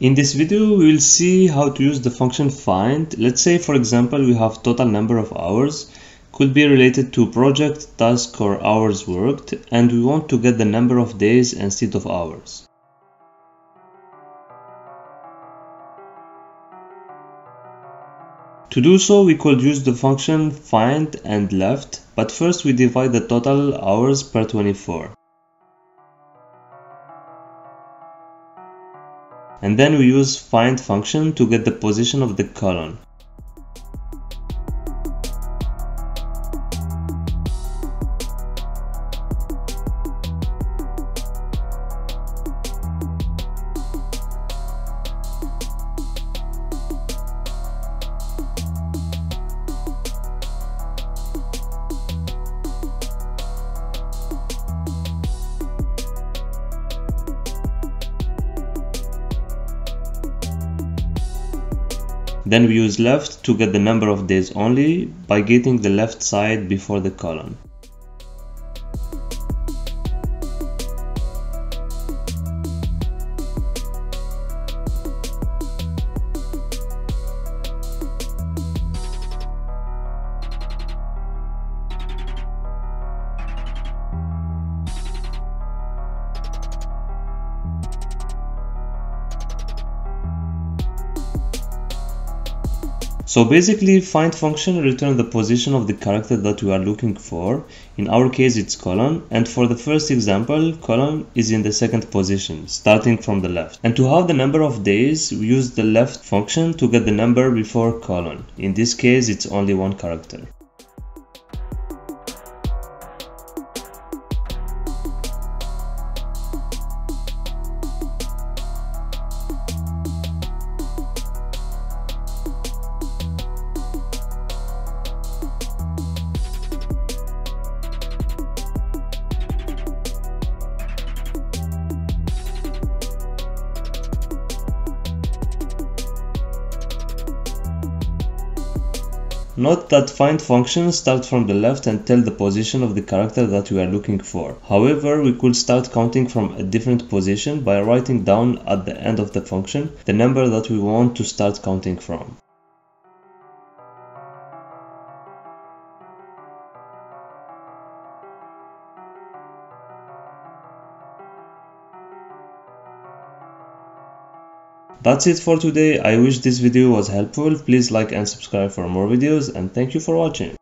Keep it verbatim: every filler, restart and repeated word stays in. In this video, we will see how to use the function find. Let's say, for example, we have total number of hours, could be related to project, task, or hours worked, and we want to get the number of days instead of hours. To do so, we could use the function find and left, but first we divide the total hours per twenty-four. And then we use find function to get the position of the column. Then we use left to get the number of days only by getting the left side before the column. So basically, find function returns the position of the character that we are looking for. In our case, it's colon, and for the first example, colon is in the second position, starting from the left. And to have the number of days, we use the left function to get the number before colon. In this case, it's only one character. Note that find function starts from the left and tell the position of the character that we are looking for. However, we could start counting from a different position by writing down at the end of the function the number that we want to start counting from. That's it for today. I wish this video was helpful. Please like and subscribe for more videos, and thank you for watching.